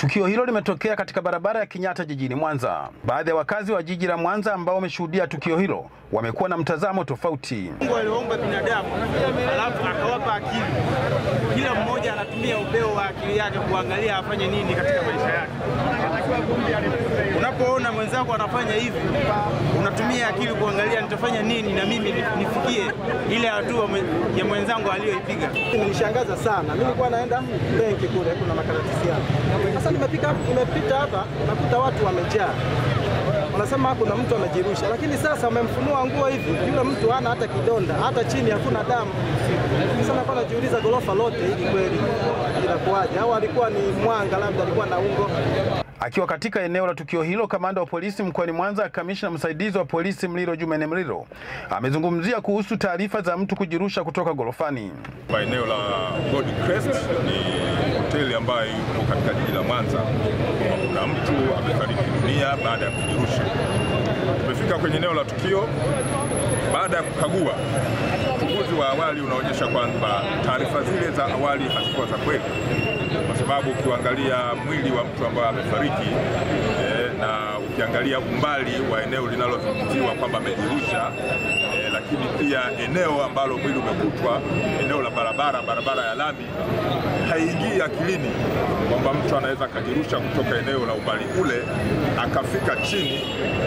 Tukio hilo limetokea katika barabara ya Kenyatta jijini Mwanza. Baadhi ya wakazi wa jiji la Mwanza ambao wameshuhudia tukio hilo wamekuwa na mtazamo tofauti. Mungu aliwaumba binadamu, alafu akawapa akili. Kila mmoja anatumia upeo wa akili yake kuangalia afanye nini katika maisha yake. Unapoona mwenzako anafanya hivi, unatumia akili kuangalia nitafanya nini na mimi nifikie ile hatua ya mwenzangu aliyoipiga. Nilishangaza sana. Mimi nilikuwa naenda benki kule, kuna makaratasi yangu. Sasa nimepita hapa nakuta watu wamejaa. Wanasema kuna mtu amejirusha, lakini sasa wamemfunua nguo hivi, yule mtu hana hata kidonda, hata chini hakuna damu. Sasa hapa najiuliza gorofa lote hili kweli inakuaje? Au alikuwa ni mwanga, labda alikuwa na ungo. Akiwa katika eneo la tukio hilo, kamanda wa polisi mkoani Mwanza, kamishna msaidizi wa polisi Mlilo Jumene Mlilo, amezungumzia kuhusu taarifa za mtu kujirusha kutoka Gorofani. Eneo la Gold Crest ni hoteli ambayo iko katika jiji la Mwanza. Kuna mtu amefariki dunia baada ya kujirusha. Tumefika kwenye eneo la tukio baada ya kukagua. Uchunguzi wa awali unaonyesha kwamba taarifa zile za awali hazikuwa za kweli. Kwa sababu ukiangalia mwili wa mtu ambaye amefariki na ukiangalia umbali wa eneo linalozungumziwa kwamba amejirusha, lakini pia eneo ambalo mwili umekutwa, eneo la barabara ya lami, haingii akilini kwamba mtu anaweza kujirusha kutoka eneo la umbali ule akafika chini,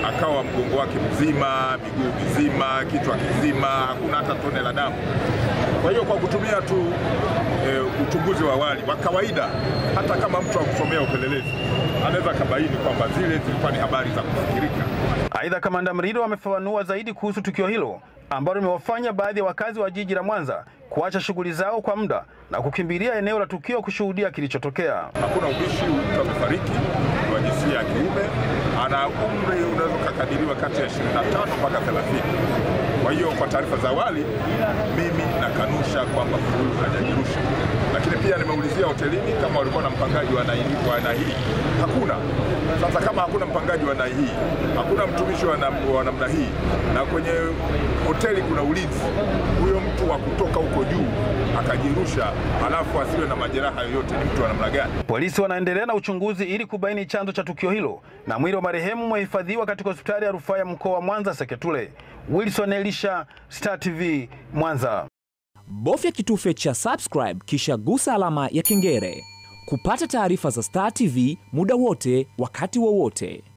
akawa mgongo wake mzima, miguu mizima, kichwa kizima, hakuna hata tone la damu. Kwa hiyo kwa kutumia tu uchunguzi wa awali wa kawaida, hata kama mtu akusomea upelelezi, anaweza kabaini kwamba zile zilikuwa ni habari za kufikirika. Aidha, kamanda Mrido amefafanua zaidi kuhusu tukio hilo ambalo limewafanya baadhi ya wakazi wa jiji la Mwanza kuacha shughuli zao kwa muda na kukimbilia eneo la tukio kushuhudia kilichotokea. Hakuna ubishi, mtu amefariki, wa jinsia ya kiume, ana umri unaweza kukadiriwa kati ya 25 mpaka 30. Kwa hiyo kwa taarifa za awali, mimi nakanusha kwamba huyu hajajirusha. Lakini pia nimeulizia hotelini kama walikuwa na mpangaji wa namna hii. Hakuna. Sasa kama hakuna mpangaji wa namna hii, hakuna mtumishi wa namna hii, na kwenye hoteli kuna ulinzi, huyo mtu wa kutoka huko juu akajirusha alafu asiwe na majeraha yoyote ni mtu wa namna gani? Polisi wanaendelea na uchunguzi ili kubaini chanzo cha tukio hilo, na mwili wa marehemu umehifadhiwa katika hospitali ya rufaa ya mkoa wa Mwanza Seketule Wilson Elisha, Star TV Mwanza. Bofya kitufe cha subscribe kisha gusa alama ya kengele kupata taarifa za Star TV muda wote wakati wowote.